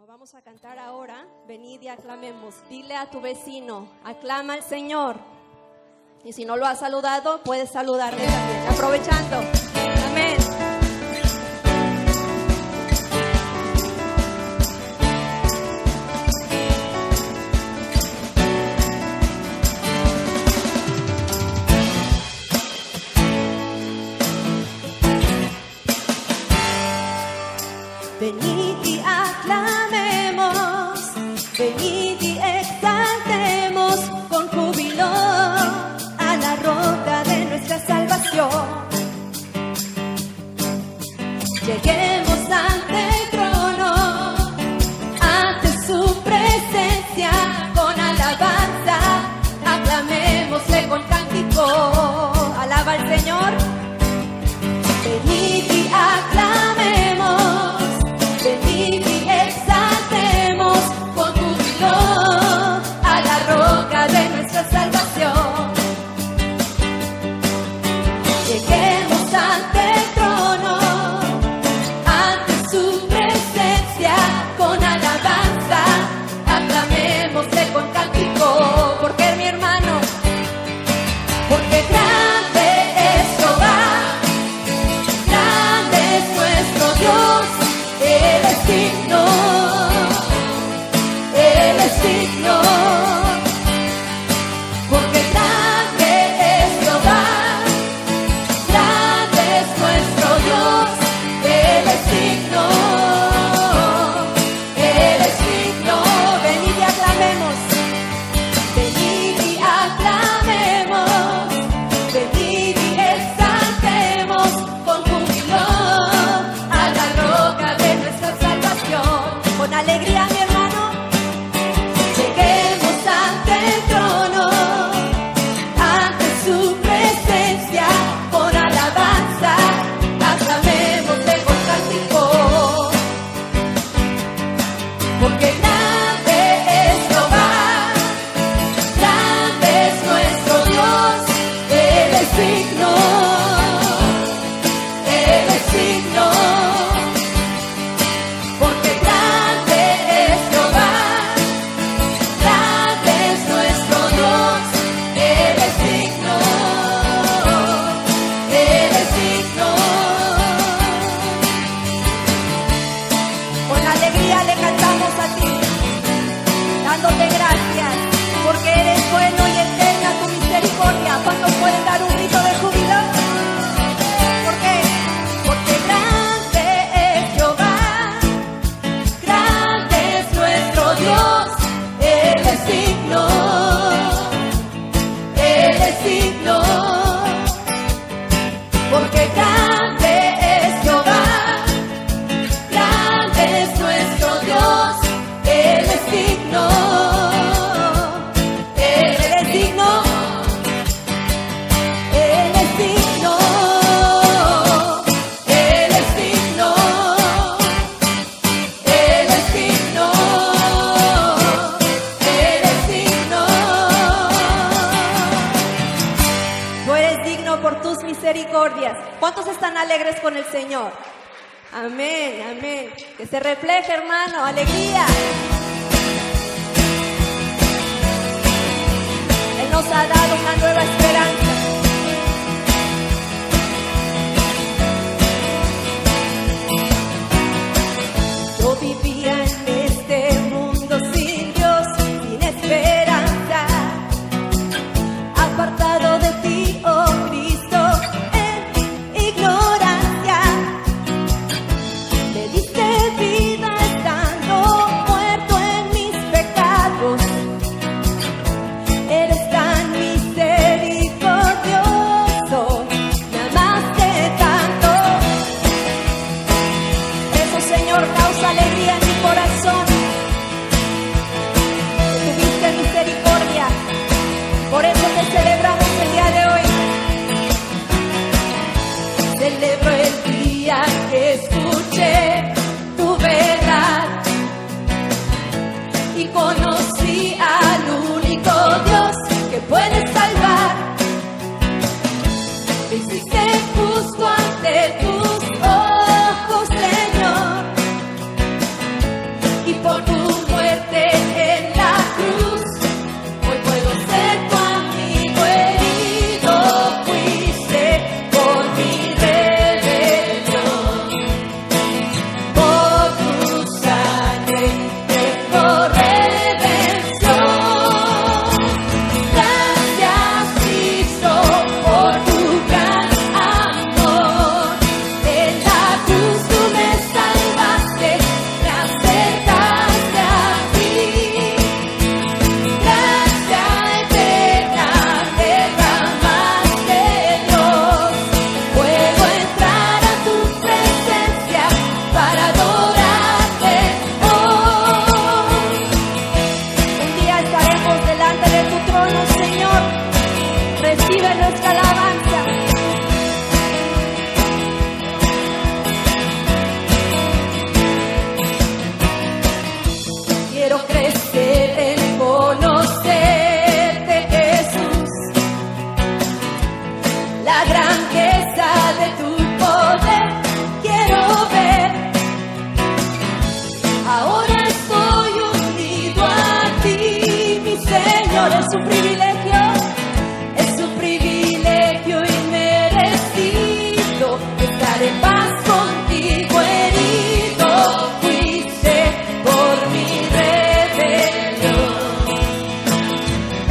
Como vamos a cantar ahora, venid y aclamemos. Dile a tu vecino, aclama al Señor. Y si no lo has saludado, puedes saludarle también, aprovechando. Amén. Venid y aclamemos, venid y exaltemos con júbilo a la roca de nuestra salvación. Lleguemos ante el trono, ante su presencia con alabanza, aclamémosle con cántico. Alaba al Señor. Venid y aclamemos. Venid y exaltemos con júbilo a la roca de nuestra salvación. Lleguemos ante el trono, ante su presencia con alabanza, aclamémosle con cántico. Porque mi hermano, porque grande es Jehová, grande es nuestro Dios. Él es digno, porque grande es Jehová, grande es nuestro Dios, Él es digno, Él es digno. Venid y aclamemos, venid y aclamemos, venid y exaltemos con júbilo a la roca de nuestra salvación, con alegría. ¿Cuántos están alegres con el Señor? Amén, amén. Que se refleje, hermano, alegría. Él nos ha dado una nueva esperanza. Yo vivía en este mundo sin Dios, sin esperanza, apartado de ti, oh Cristo. Eres tan misericordioso. es un privilegio inmerecido estar en paz contigo herido. Fuiste por mi rebelión,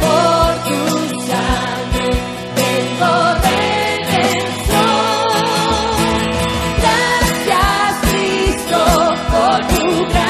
por tu sangre tengo redención. Gracias Cristo por tu gracia.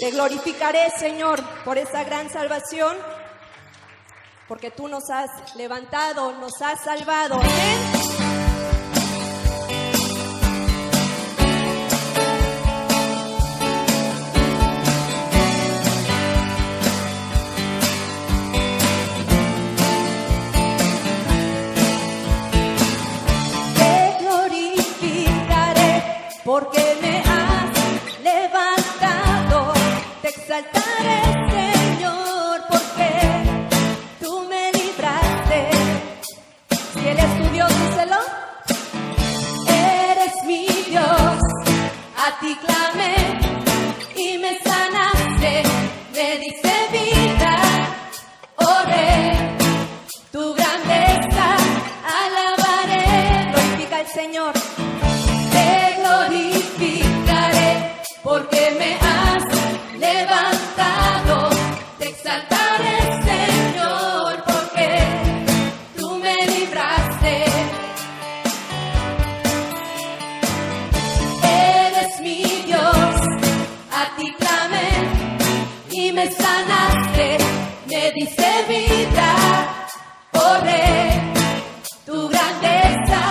Te glorificaré, Señor, por esa gran salvación, porque tú nos has levantado, nos has salvado. Amén. Te glorificaré porque me has levantado. Te exaltaré, Señor, porque tú me libraste. Si Él es tu Dios, díselo. Eres mi Dios, a ti clamé y me sanaste. Me diste vida, oh Rey, tu grandeza alabaré. Glorifica al Señor. Te glorificaré porque me has levantado, te exaltaré, Señor, porque tú me libraste. Eres mi Dios, a ti clamé y me sanaste, me diste vida, oh Rey, tu grandeza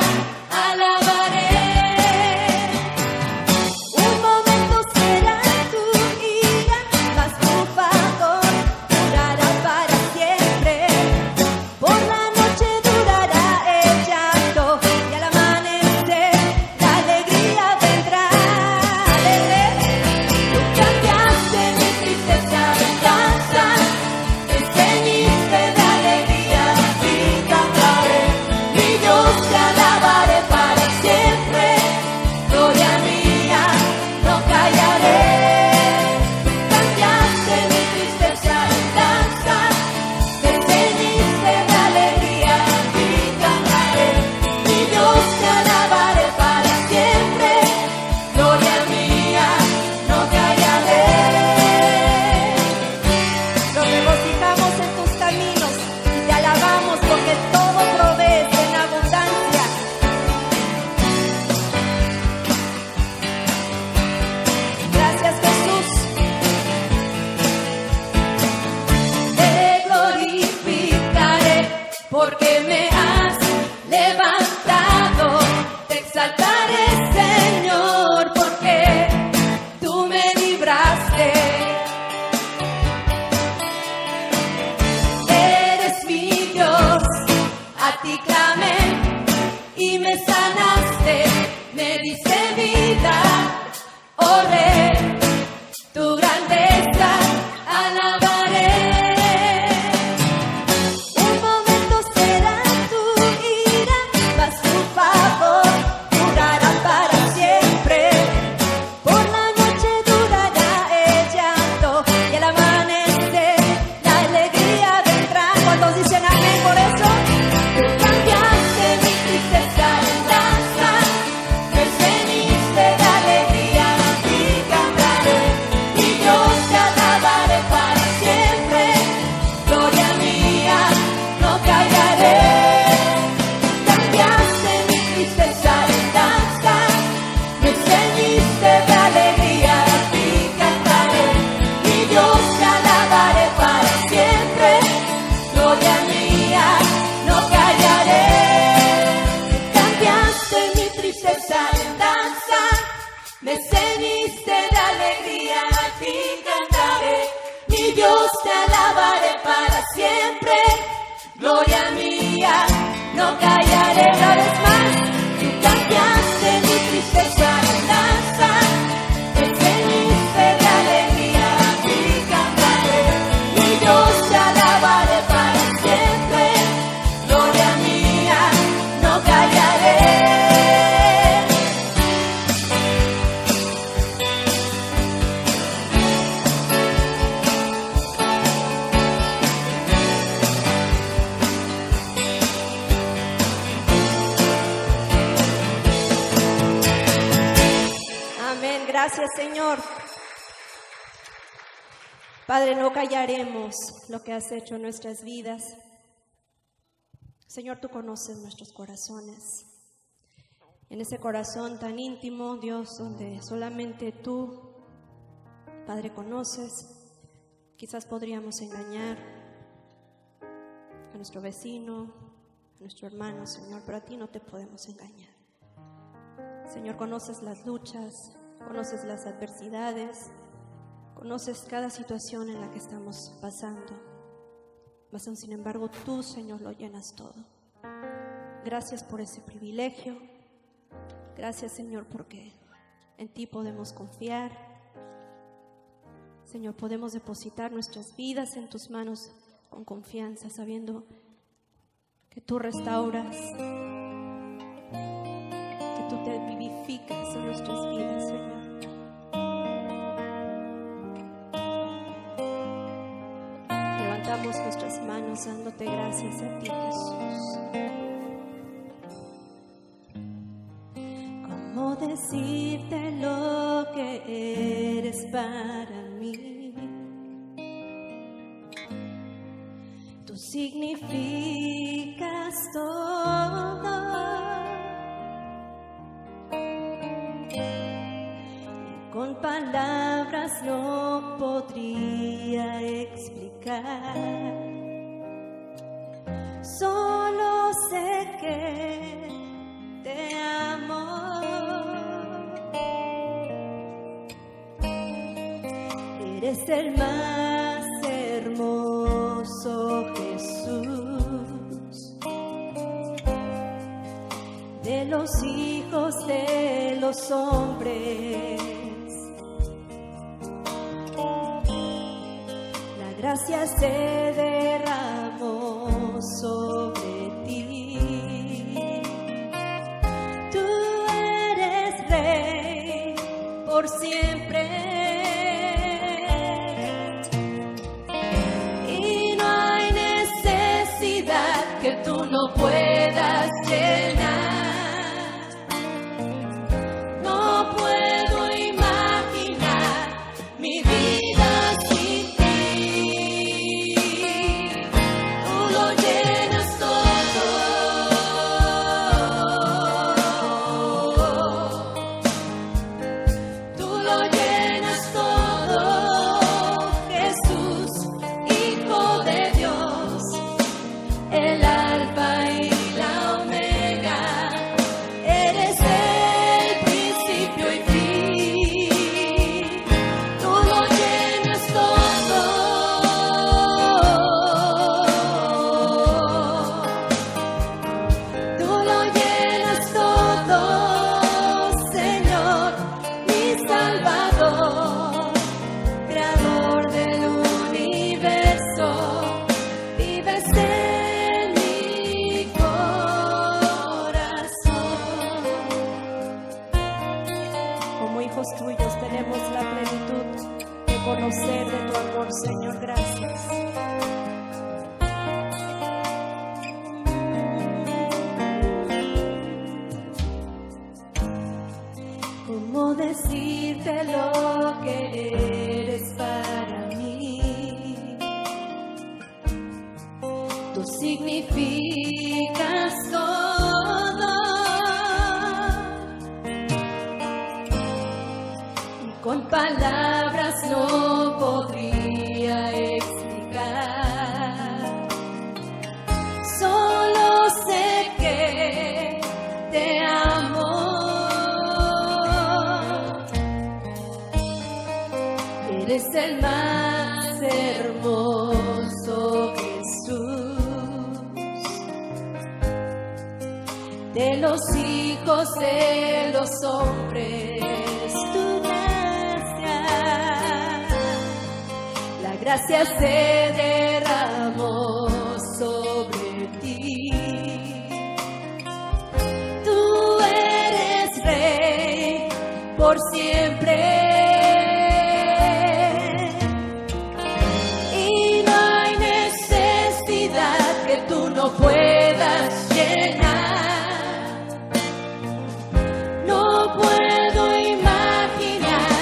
alabaré. ¡Gracias! Gracias, Señor. Padre, no callaremos lo que has hecho en nuestras vidas. Señor, tú conoces nuestros corazones. En ese corazón tan íntimo, Dios, donde solamente tú, Padre, conoces. Quizás podríamos engañar a nuestro vecino, a nuestro hermano, Señor, pero a ti no te podemos engañar. Señor, conoces las luchas, conoces las adversidades, conoces cada situación en la que estamos pasando. Mas aún sin embargo, tú, Señor, lo llenas todo. Gracias por ese privilegio. Gracias, Señor, porque en ti podemos confiar. Señor, podemos depositar nuestras vidas en tus manos con confianza, sabiendo que tú restauras, que tú te vivificas en nuestras vidas, Señor. Levantamos nuestras manos dándote gracias a ti, Jesús. Decirte lo que eres para mí. Tú significas todo. Y con palabras no podría explicar. Solo sé que te amo. Eres el más hermoso, Jesús, de los hijos de los hombres. La gracia se derramó sobre ti. Tú eres rey por siempre. No puedas llenar, no puedo imaginar mi vida sin ti. Tú lo llenas todo, tú lo llenas todo, Jesús, Hijo de Dios, el tuyos tenemos la plenitud de conocer de tu amor, Señor. Gracias. ¿Cómo decirte lo que eres para mí? Tú significas todo. Con palabras no podría explicar. Solo sé que te amo. Eres el más hermoso, Jesús, de los hijos de los hombres. La gracia se derramó sobre ti. Tú eres rey por siempre. Y no hay necesidad que tú no puedas llenar. No puedo imaginar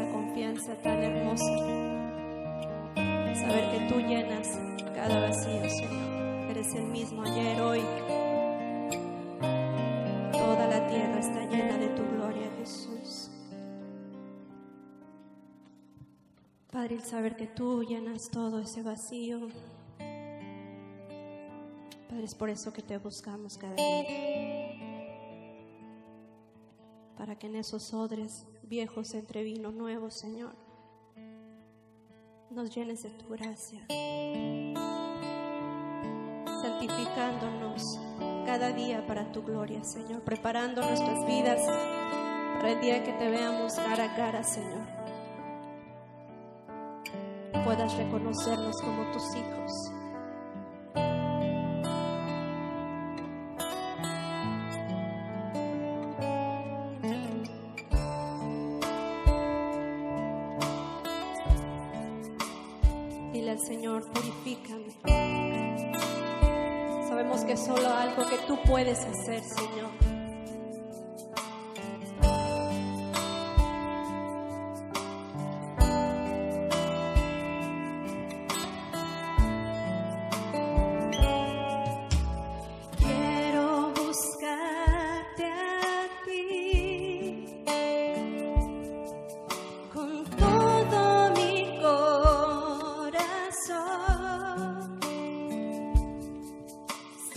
esa confianza tan hermosa, saber que tú llenas cada vacío, Señor. Eres el mismo ayer, hoy. Toda la tierra está llena de tu gloria, Jesús. Padre, el saber que tú llenas todo ese vacío, Padre, es por eso que te buscamos cada día, para que en esos odres viejos entre vino nuevo, Señor, nos llenes de tu gracia, santificándonos cada día para tu gloria, Señor, preparando nuestras vidas para el día que te veamos cara a cara, Señor, puedas reconocernos como tus hijos. Señor, purifícame. Sabemos que es solo algo que tú puedes hacer, Señor.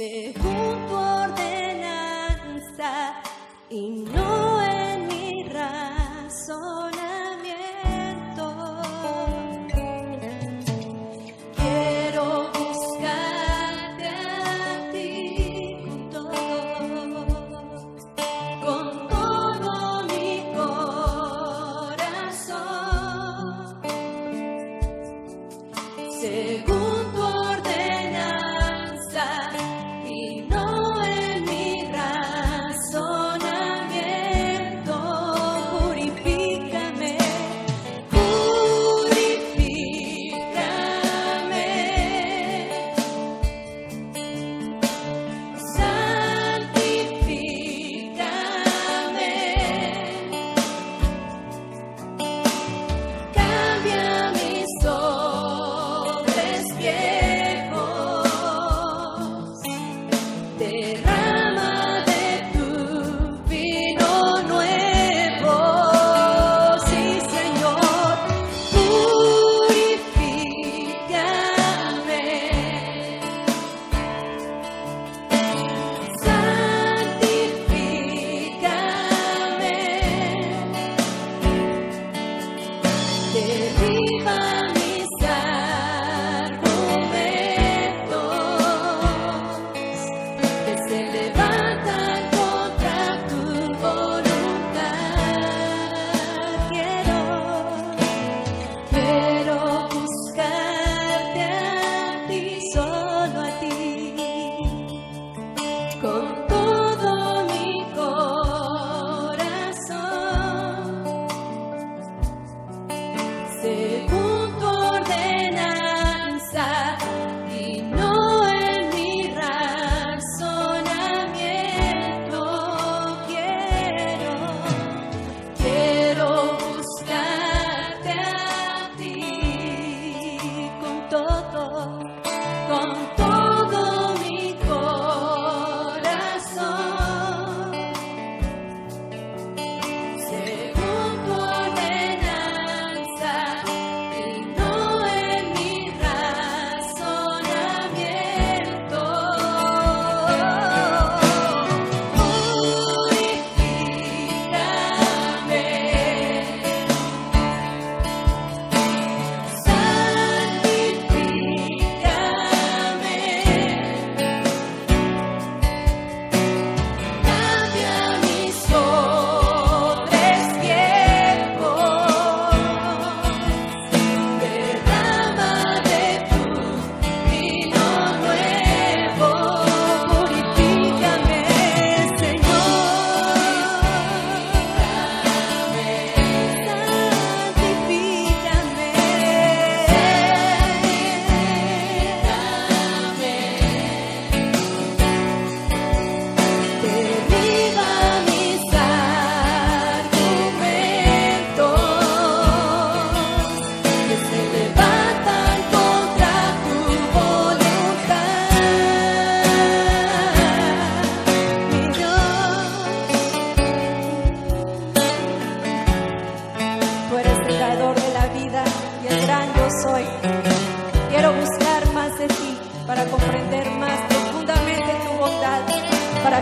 Según tu ordenanza.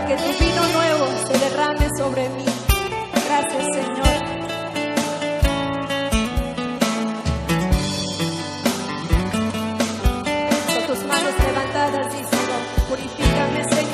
para que tu vino nuevo se derrame sobre mí. Gracias, Señor. Con tus manos levantadas, díselo: purifícame, Señor.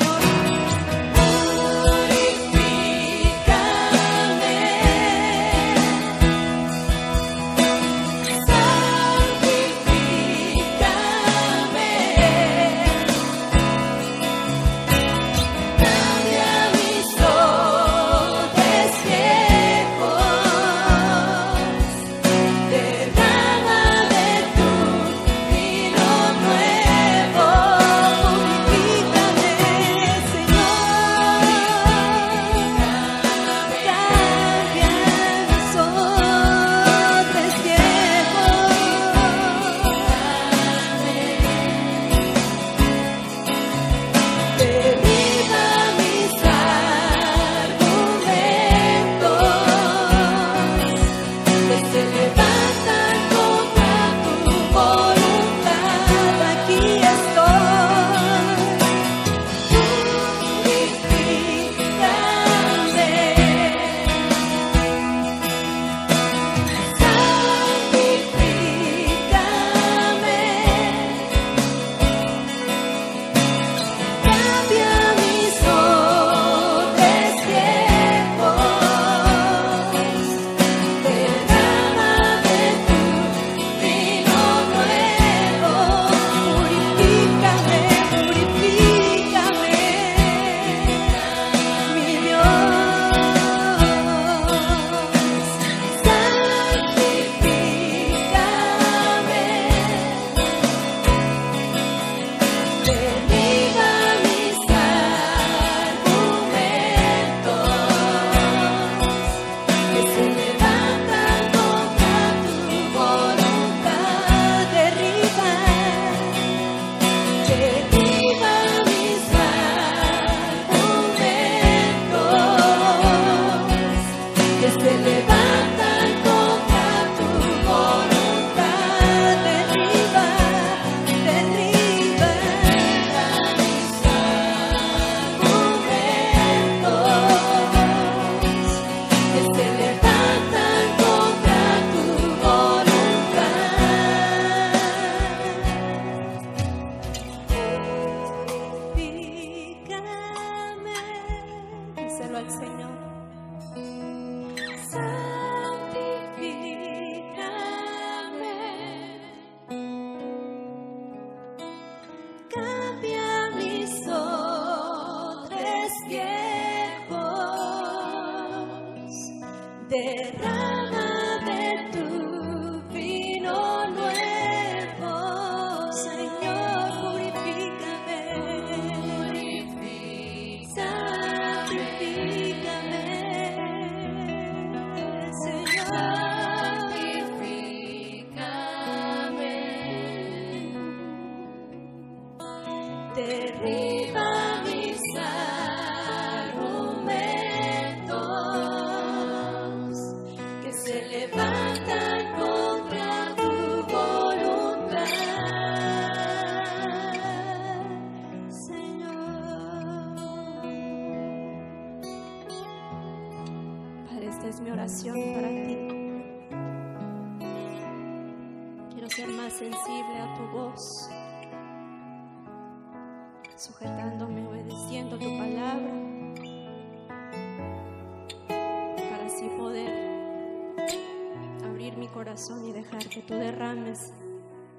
Y dejar que tú derrames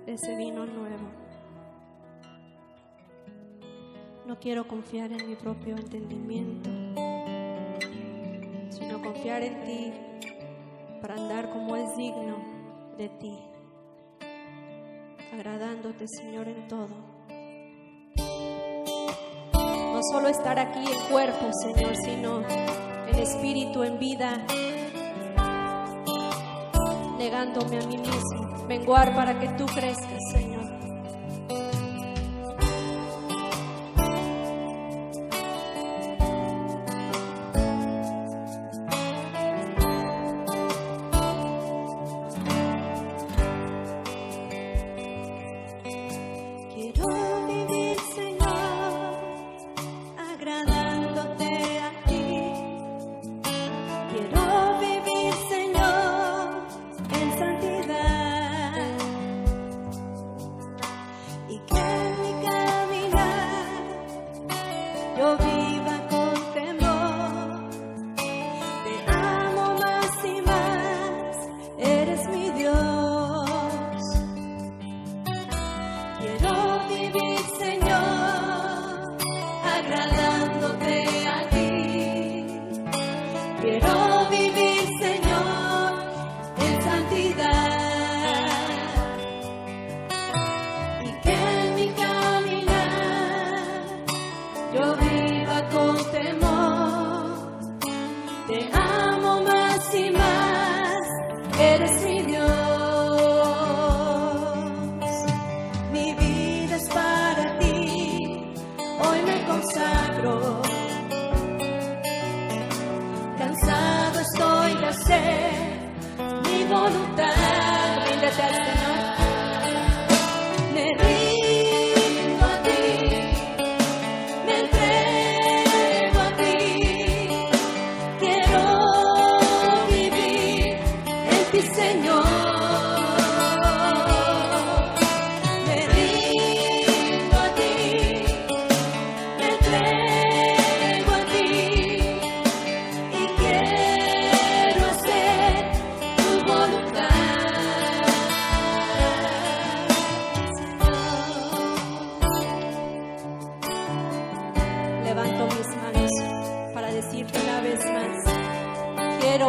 de ese vino nuevo. No quiero confiar en mi propio entendimiento, sino confiar en ti para andar como es digno de ti, agradándote, Señor, en todo. No solo estar aquí en cuerpo, Señor, sino en espíritu, en vida, negándome a mí mismo, menguar para que tú crezcas, Señor. Quiero vivir, Señor, agradando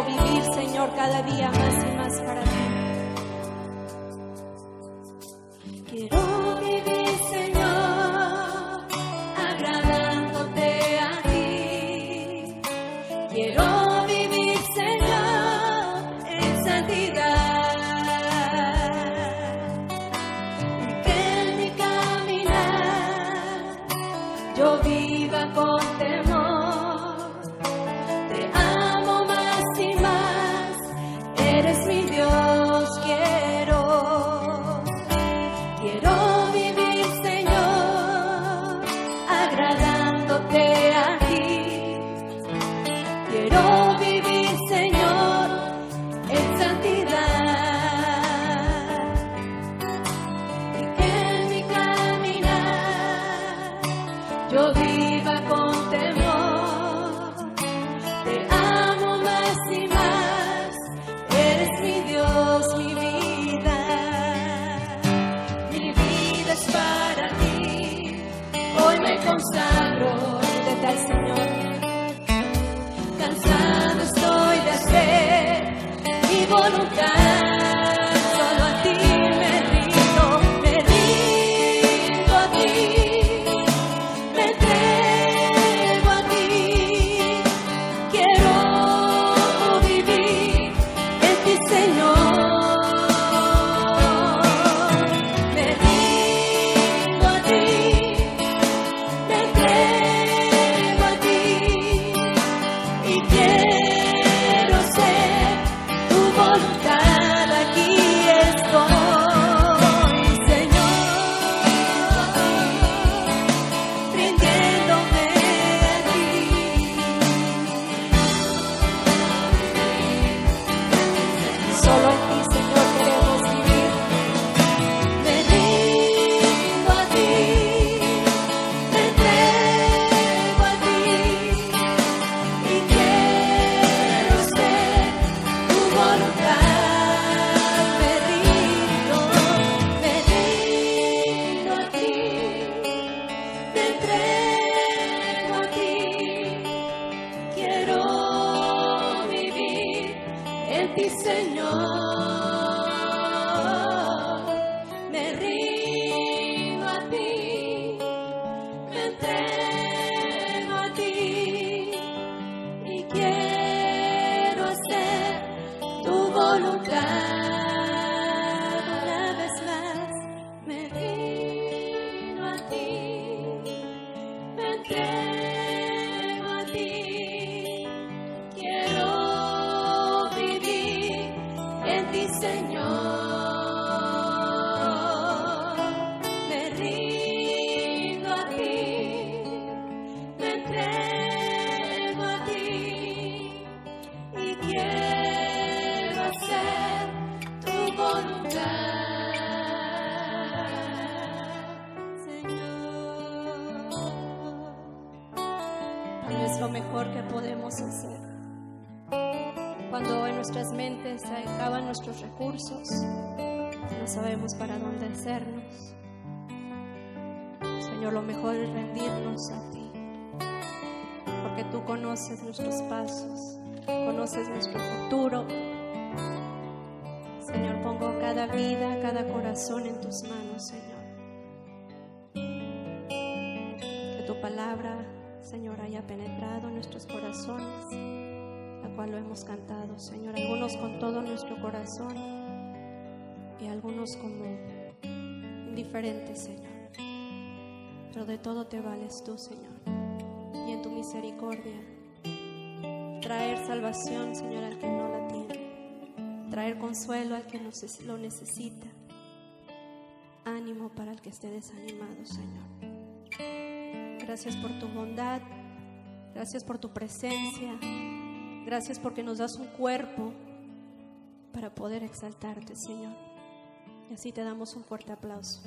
deseo vivir, Señor, cada día más y más para ti. Quiero vivir, Señor, agradándote a ti. Quiero vivir, Señor, en santidad. Y que en mi caminar yo viva con temor. Señor, lo mejor es rendirnos a ti, porque tú conoces nuestros pasos, conoces nuestro futuro. Señor, pongo cada vida, cada corazón en tus manos, Señor. Que tu palabra, Señor, haya penetrado en nuestros corazones, la cual lo hemos cantado, Señor, algunos con todo nuestro corazón y algunos como diferente, Señor, pero de todo te vales tú, Señor, y en tu misericordia traer salvación, Señor, al que no la tiene, traer consuelo al que lo necesita, ánimo para el que esté desanimado, Señor. Gracias por tu bondad, gracias por tu presencia, gracias porque nos das un cuerpo para poder exaltarte, Señor. Y así te damos un fuerte aplauso.